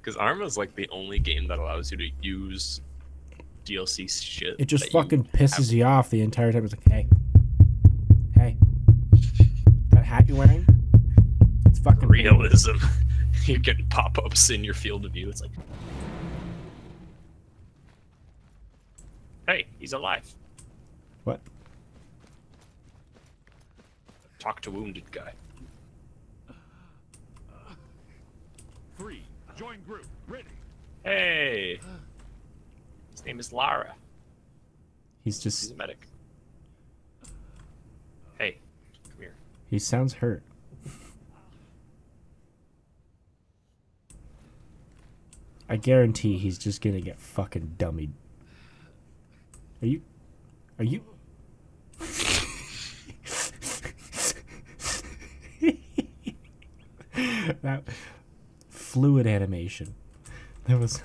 Because Arma is like the only game that allows you to use DLC shit. It just fucking pisses you off the entire time. It's like, hey, hey, that hat you're wearing, it's fucking realism. You're getting pop-ups in your field of view. It's like, hey, he's alive. What? Talk to wounded guy. Three, join group, ready. Hey. His name is Lara. He's a medic. Hey, come here. He sounds hurt. I guarantee he's just gonna get fucking dummied. Are you? That fluid animation. That was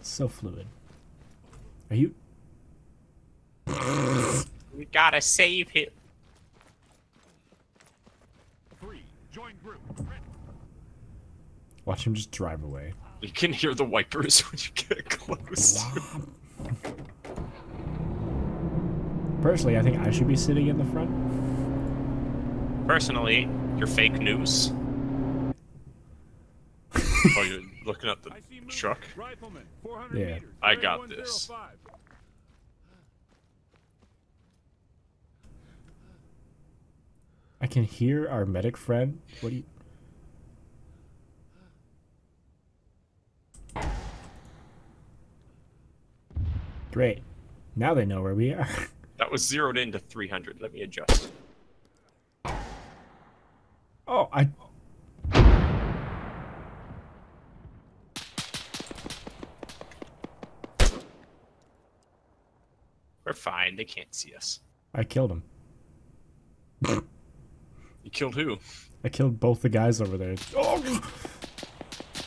so fluid. Are you? We gotta save him. Three, join group. Watch him just drive away. We can hear the wipers when you get close. Personally, I think I should be sitting in the front. Personally, you're fake news. Oh, you're looking up the truck? Yeah. I got this. I can hear our medic friend. What do you... Great. Now they know where we are. That was zeroed into 300. Let me adjust. Oh, I... We're fine. They can't see us. I killed him. You killed who? I killed both the guys over there. Oh!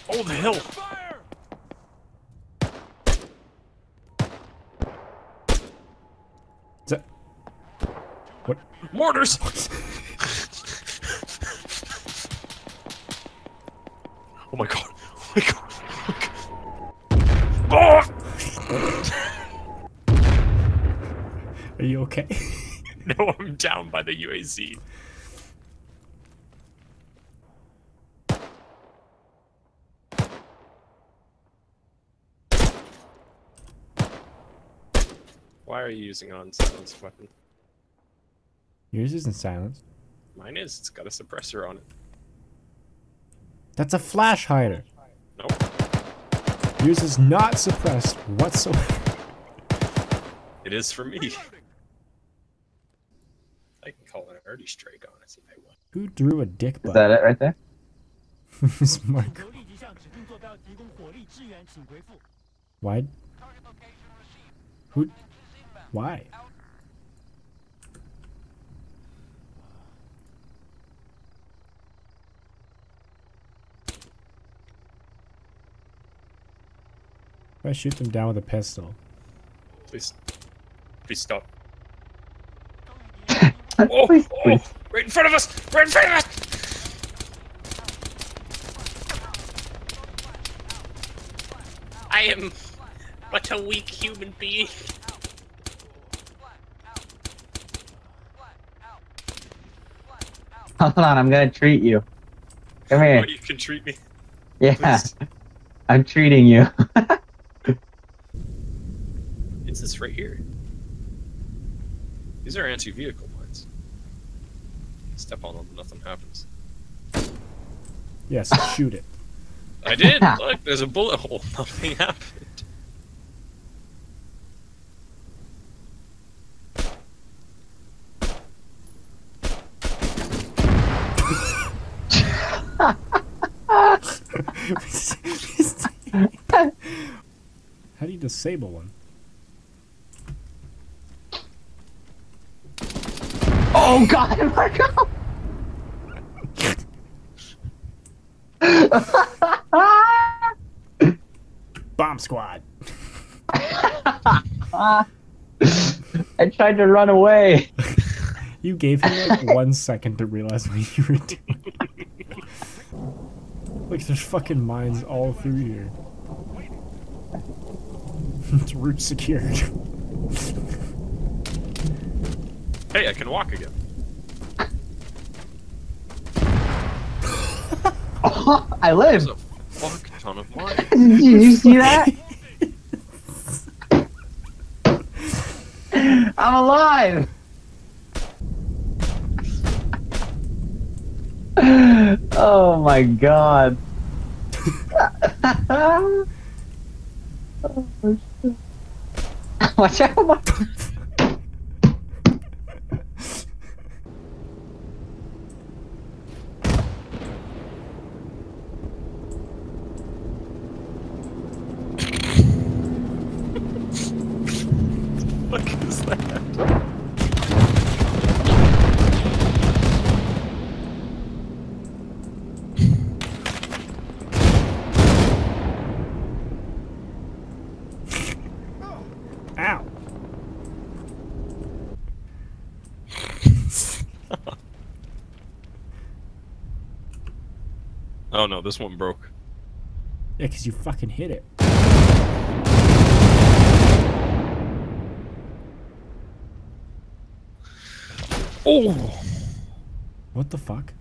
Oh, the hill! Fire! Is that... What? Mortars! Oh my god. Oh my god. Oh! My god. Oh! Are you okay? No, I'm down by the UAZ. Why are you using on-silence weapon? Yours isn't silenced. Mine is. It's got a suppressor on it. That's a flash hider. Nope. Yours is not suppressed whatsoever. It is for me. I can call an early strike on it if I want. Who drew a dick butt? Is that it right there? Miss Mark. Why? Who? Why? If I shoot them down with a pistol. Please. Please stop. Oh, please, please. Oh, right in front of us! Right in front of us! I am but a weak human being. Hold on, I'm gonna treat you. Come here. Oh, you can treat me? Yeah. Please. I'm treating you. It's this right here. These are anti-vehicle mines. Step on them, nothing happens. Yes, shoot it. I did! Look, there's a bullet hole. Nothing happened. How do you disable one? Oh god, Marco! Bomb squad. I tried to run away. You gave him like 1 second to realize what you were doing. Look, there's fucking mines all through here. It's route secured. Hey, I can walk again. Oh, I live. There's a fuck ton of mines. Did you see that? I'm alive. Oh my god. Oh, shit. Watch out, watch out. Oh no, this one broke. Yeah, because you fucking hit it. Oh! What the fuck?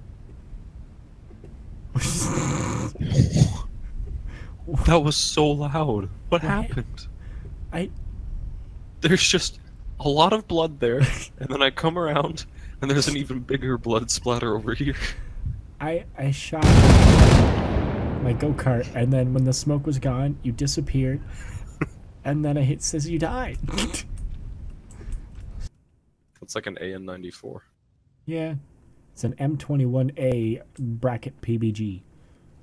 That was so loud. What happened? There's just a lot of blood there, and then I come around, and there's an even bigger blood splatter over here. I shot my go-kart, and then when the smoke was gone, you disappeared, and then it says you died. It's like an AN-94. Yeah. It's an M21A bracket PBG.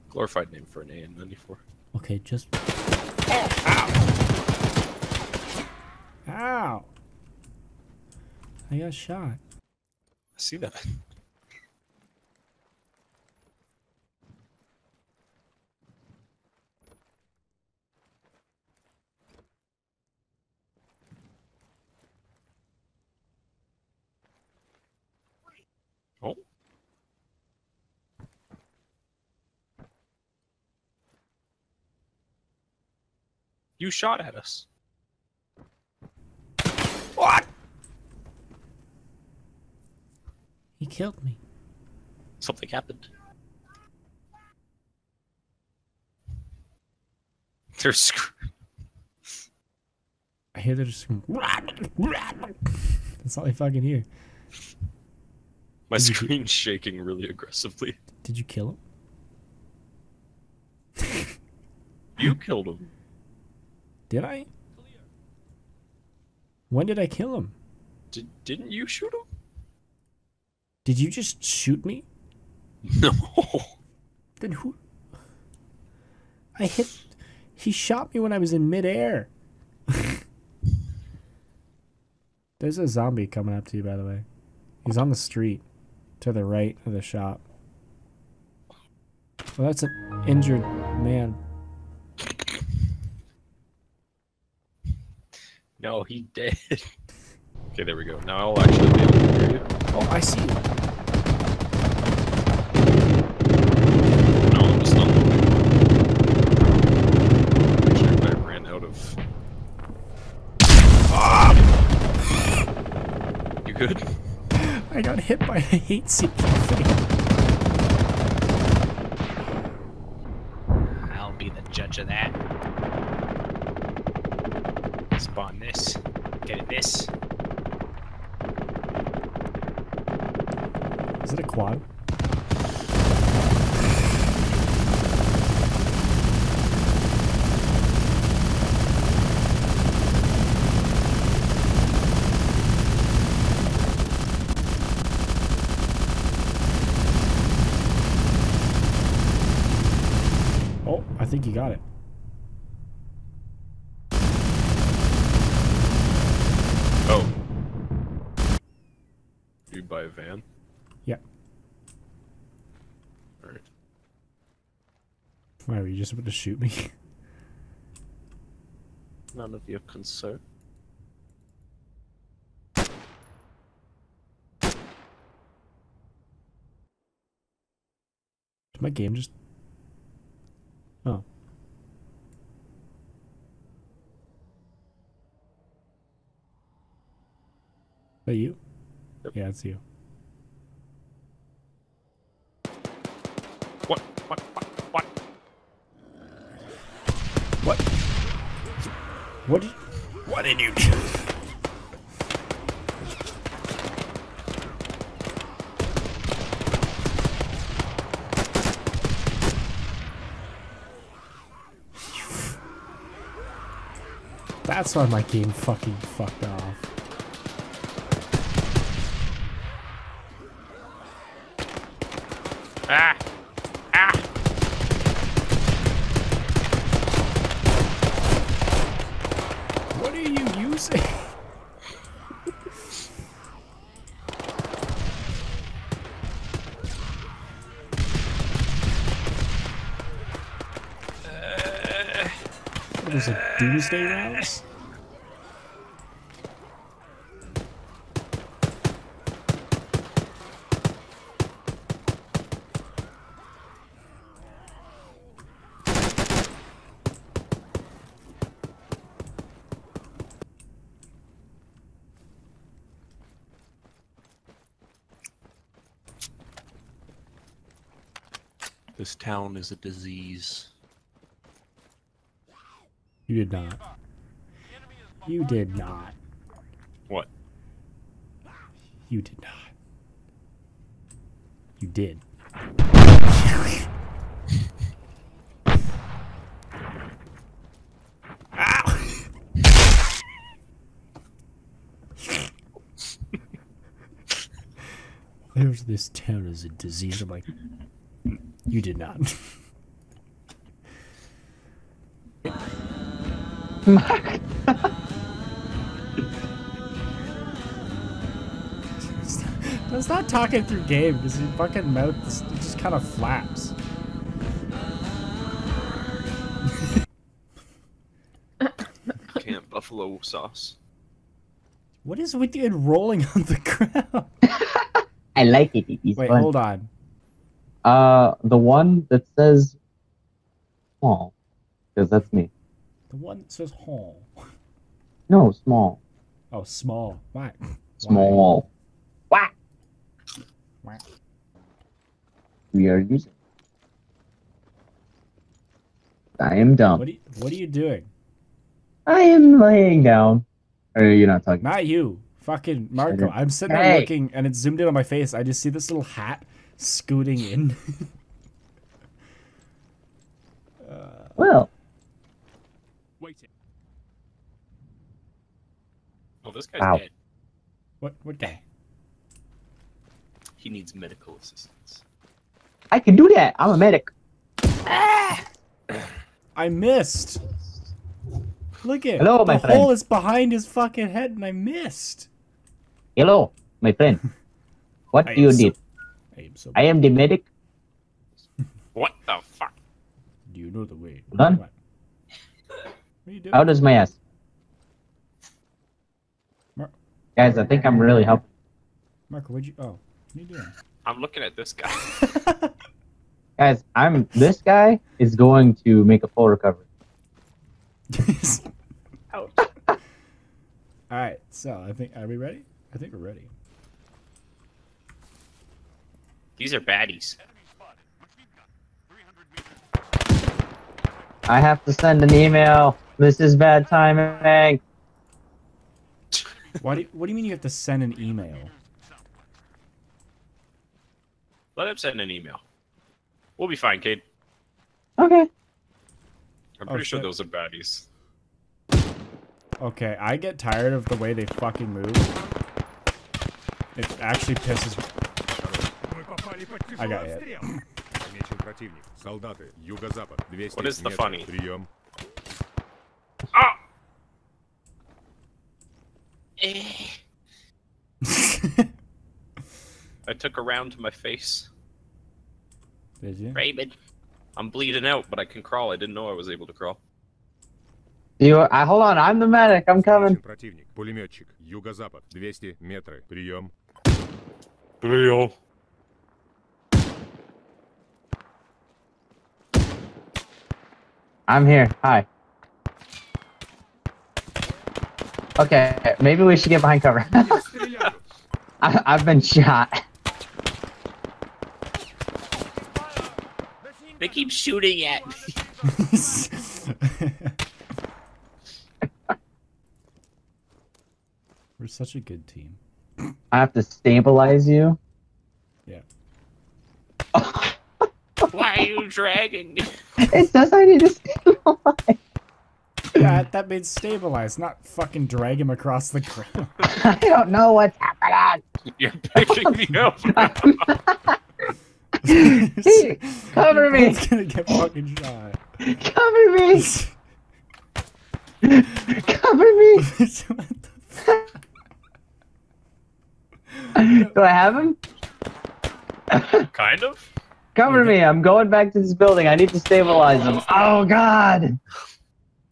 Glorified name for an AN-94. Okay, just... Oh, ow! Ow! I got shot. I see that. Oh. You shot at us. What? He killed me. Something happened. They're screaming. I hear they're just screaming. That's all I fucking hear. My screen's shaking really aggressively. Did you kill him? You killed him. Did I? When did I kill him? Didn't you shoot him? Did you just shoot me? No. Then who? I hit... He shot me when I was in midair. There's a zombie coming up to you, by the way. He's on the street. To the right of the shop. Well, that's an injured man. No, he dead. Okay, there we go. Now I'll actually be able to hear you. Oh, I see you. No, I'm just not moving. Actually, I ran out of... Ah! You good? I got hit by a heat-seeking thing. I'll be the judge of that. Spawn this. Get it this. Is it a quad? I think you got it. Oh. You buy a van? Yeah. Alright. Why were you just about to shoot me? None of your concern. Did my game just Oh. Is that you? Yep. Yeah, it's you. What? What? What did you do? That's why my game fucking fucked off. Doomsday rounds? This town is a disease. You did not. You did not. What? You did not. You did. There's this town as a disease. I'm like, you did not. That's not talking through game because your fucking mouth just kind of flaps. Can't buffalo sauce. What is with you rolling on the ground? I like it. It's Wait, fun. Hold on. The one that says, "Oh," because that's me. The one that says "hall." No, small. Oh, small. Why? Small. Why? Why? We are using. I am dumb. What are you doing? I am laying down. Or you're not talking. Not you, fucking Marco. I'm sitting there looking, and it's zoomed in on my face. I just see this little hat scooting in. Well. Waiting. Well, this guy's dead. What guy? He needs medical assistance. I can do that. I'm a medic. Ah! I missed. Look at Hello, my friend. The hole is behind his fucking head, and I missed. Hello, my friend. What do you need? I am the medic. What the fuck? Do you know the way? Done? How does my ass? Mark. Guys, I think I'm really helping. Mark, what'd you? Oh, what are you doing? I'm looking at this guy. Guys, this guy is going to make a full recovery. Ouch. All right, so are we ready? I think we're ready. These are baddies. I have to send an email. This is bad timing. What do you mean you have to send an email? Let him send an email. We'll be fine, Kate. Okay. I'm pretty sure those are baddies. Okay, I get tired of the way they fucking move. It actually pisses me. I got hit. What is the funny? Ah! I took a round to my face. Did you? Raymond. I'm bleeding out, but I can crawl. I didn't know I was able to crawl. Hold on, I'm the medic. I'm coming. Пулеметчик, юго-запад, 200 метров. Прием. Прием. I'm here. Hi. Okay, maybe we should get behind cover. I've been shot. They keep shooting at me. We're such a good team. I have to stabilize you? Yeah. Why are you dragging me? It says I need to stabilize. Yeah, that means stabilize, not fucking drag him across the ground. I don't know what's happening. You're picking me up. Hey, cover me. He's gonna get fucking shot. Cover me. Cover me. What the fuck? Do I have him? Kind of. Cover me. I'm going back to this building. I need to stabilize him. Oh, God.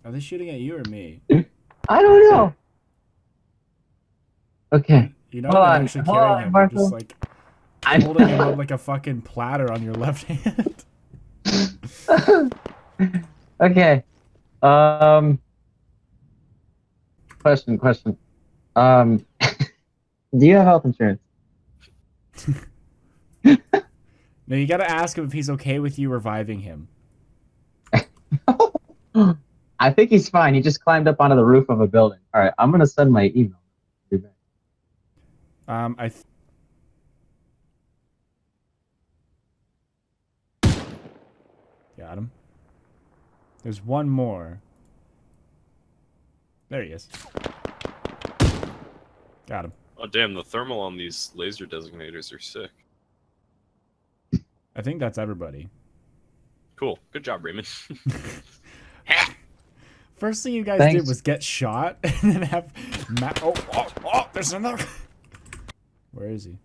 Are they shooting at you or me? I don't know. Okay. You know, I'm actually carrying him. I'm just like holding him up like a fucking platter on your left hand. Okay. Question. Do you have health insurance? No, you gotta ask him if he's okay with you reviving him. I think he's fine. He just climbed up onto the roof of a building. All right, I'm gonna send my email. Got him. There's one more. There he is. Got him. Oh damn! The thermal on these laser designators are sick. I think that's everybody. Cool. Good job, Raymond. First thing you guys did was get shot and then have Matt. Oh, there's another. Where is he?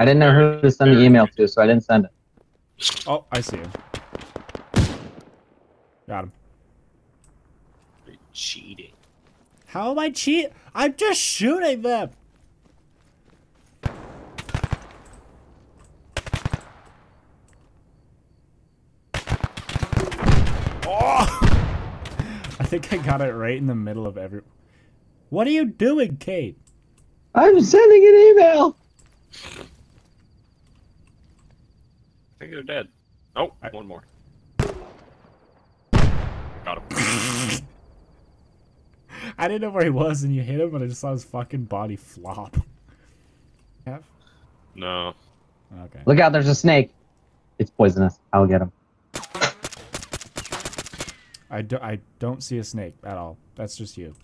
I didn't know who to send the email to, so I didn't send it. Oh, I see him. Got him. You're cheating. How am I cheating? I'm just shooting them. I think I got it right in the middle of every... What are you doing, Kate? I'm sending an email! I think they're dead. Oh, one more. Got him. I didn't know where he was and you hit him, but I just saw his fucking body flop. No. Okay. Look out, there's a snake. It's poisonous. I'll get him. I don't see a snake at all. That's just you.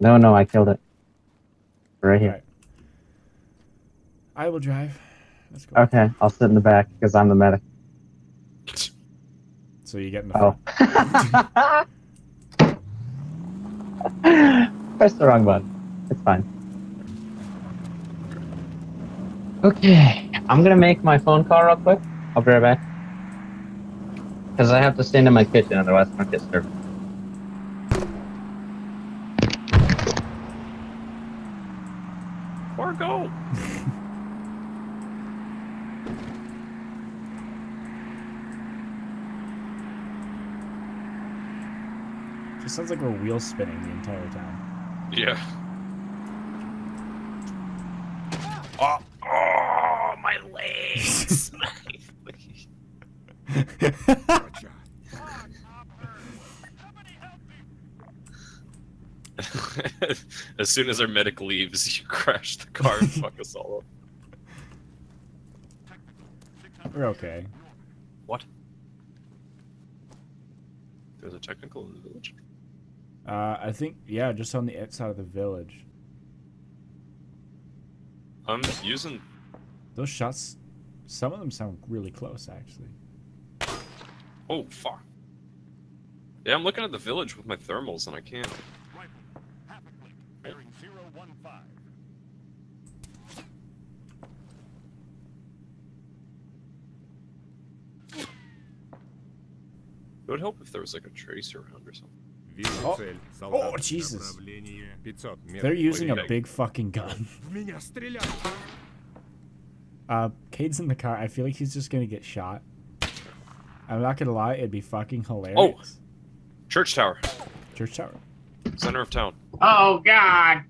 No, I killed it. Right here. Right. I will drive. Let's go. Okay, I'll sit in the back because I'm the medic. So you get in the front. Press the wrong button. It's fine. Okay, I'm gonna make my phone call real quick. I'll be right back. Because I have to stand in my kitchen, otherwise I don't get served. Or go! Just sounds like we're wheel spinning the entire time. Yeah. Oh my legs! As soon as our medic leaves, you crash the car and fuck us all up. We're okay. What? There's a technical in the village? I think, yeah, just on the outside of the village. I'm using... Those shots, some of them sound really close, actually. Oh, fuck. Yeah, I'm looking at the village with my thermals and I can't. Bearing 015. It would help if there was like a trace around or something. Oh Jesus. They're using a big fucking gun. Cade's in the car. I feel like he's just gonna get shot. I'm not gonna lie, it'd be fucking hilarious. Oh, church tower. Church tower. Center of town. Oh God.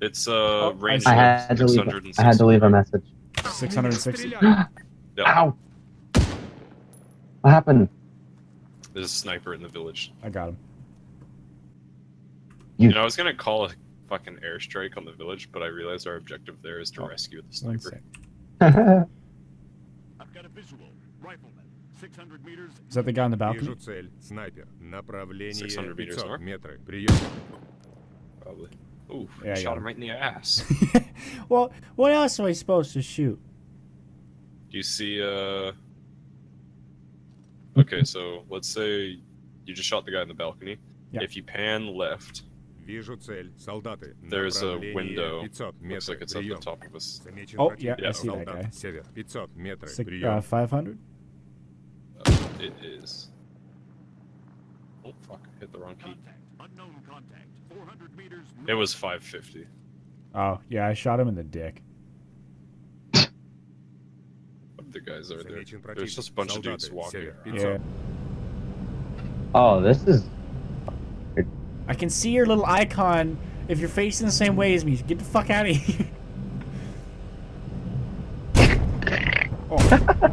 It's range. I had to leave a message. 660. Yep. Ow. What happened? There's a sniper in the village. I got him. You know, I was gonna call a fucking airstrike on the village, but I realized our objective there is to rescue the sniper. I've got a visual. Rifleman, 600 meters. Is that the guy on the balcony? 600 meters north. Probably. Ooh, yeah, shot him right in the ass. Well, what else am I supposed to shoot? Do you see, okay, so let's say you just shot the guy in the balcony. Yeah. If you pan left, there's a window. Looks like it's at the top of us. Oh, yeah, I see that guy. 500? It is. Oh, fuck, I hit the wrong key. It was 550. Oh, yeah, I shot him in the dick. The guys are there. There's just a bunch of dudes walking around. Yeah. Oh, this is... I can see your little icon. If you're facing the same way as me, get the fuck out of here. Oh.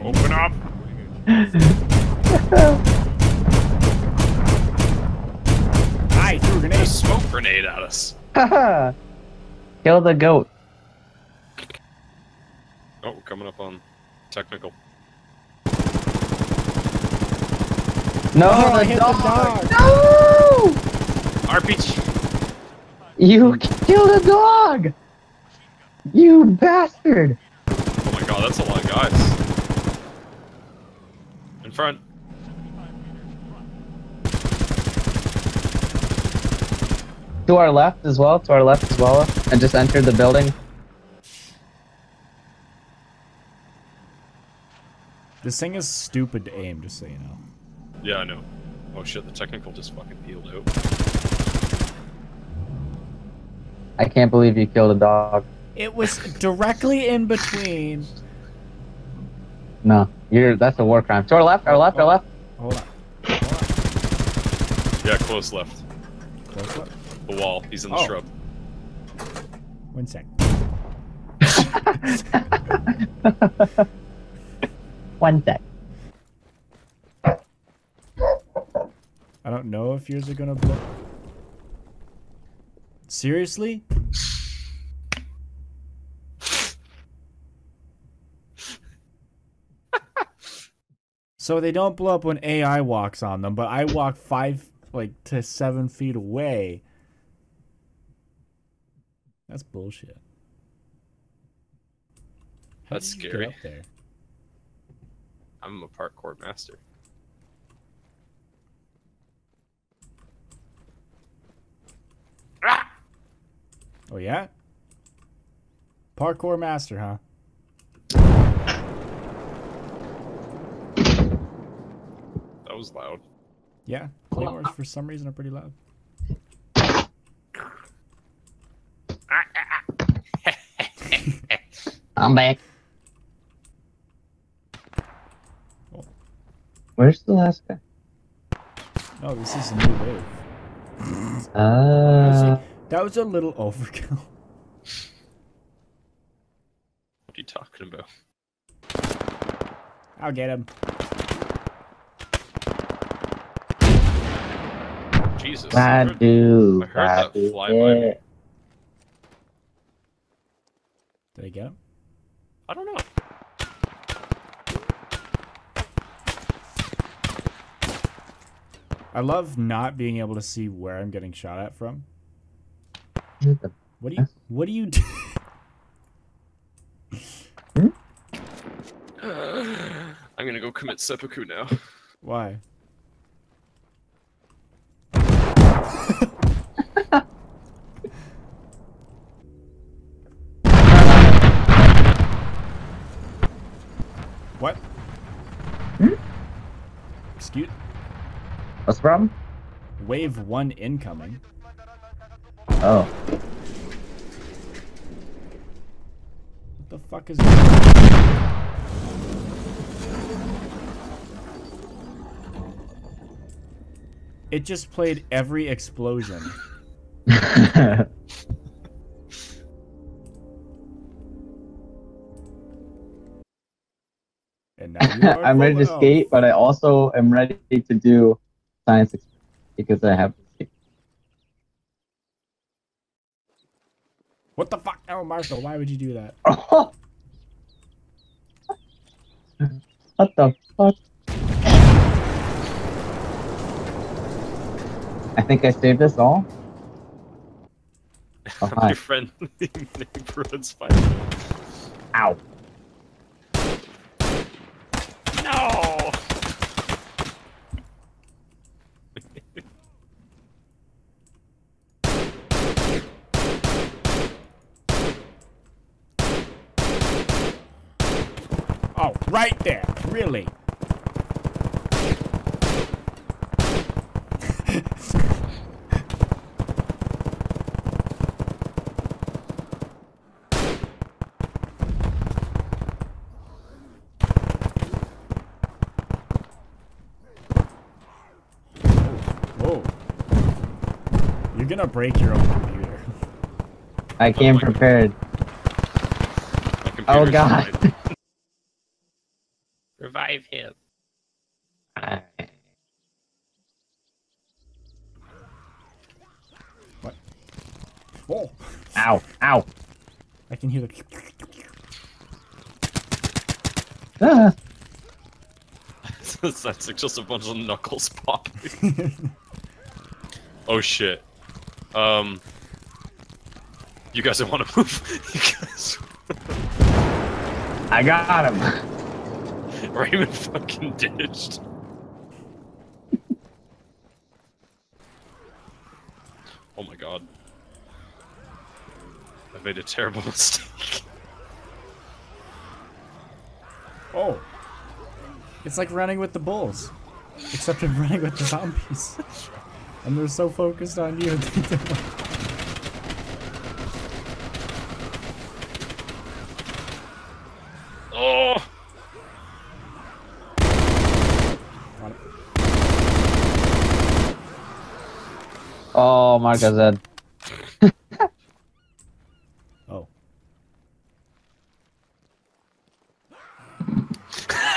Open up! I threw a grenade. A smoke grenade at us. Kill the goat. Oh, we're coming up on... technical. No, oh, the dog! No! RPG! You killed a dog! You bastard! Oh my God, that's a lot of guys. In front. To our left as well, and just entered the building. This thing is stupid to aim, just so you know. Yeah, I know. Oh shit, the technical just fucking peeled out. I can't believe you killed a dog. It was directly in between. No, that's a war crime. To our left, our left. Hold on. Yeah, close left. Close left? The wall. He's in the shrub. One sec. One sec. I don't know if yours are gonna blow. Seriously? So they don't blow up when AI walks on them, but I walk 5 to 7 feet away. That's bullshit. How That's did you scary. Get up there? I'm a parkour master. Ah! Oh yeah? Parkour master, huh? That was loud. Yeah, claymores for some reason are pretty loud. I'm back. Where's the last guy? Oh, this is a new wave. That was a little overkill. What are you talking about? I'll get him. Jesus. I heard that fly by me. Did I get him? I don't know. I love not being able to see where I'm getting shot at from. What do you do? I'm gonna go commit seppuku now. Why? What? Excuse? What's the problem? Wave 1 incoming. Oh. What the fuck is that? It just played every explosion. And now you are I'm ready to skate, but I also am ready to do science experiments because I have. What the fuck, El Marshall? Why would you do that? Oh. What the fuck? I think I saved us all. Oh, I'm your friendly neighborhood spider. Ow. No! Oh, right there. Really? You're gonna break your own computer. I came prepared. Oh god. Revive him. What? Oh! Ow! Ow! I can hear the. Ah! That's like just a bunch of knuckles popping. Oh shit. You guys don't want to move. You guys. I got him. Raymond fucking ditched. Oh my god. I made a terrible mistake. Oh. It's like running with the bulls. Except I'm running with the zombies. And they're so focused on you. Oh! Oh, Marco's dead. Oh.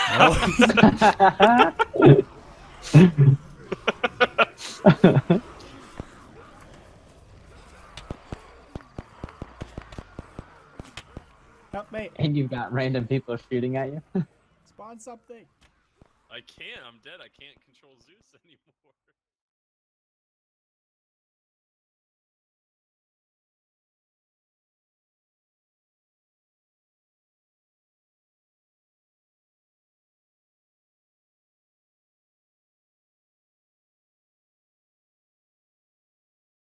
Oh. Help me. And you've got random people shooting at you. Spawn something. I can't. I'm dead. I can't control Zeus anymore.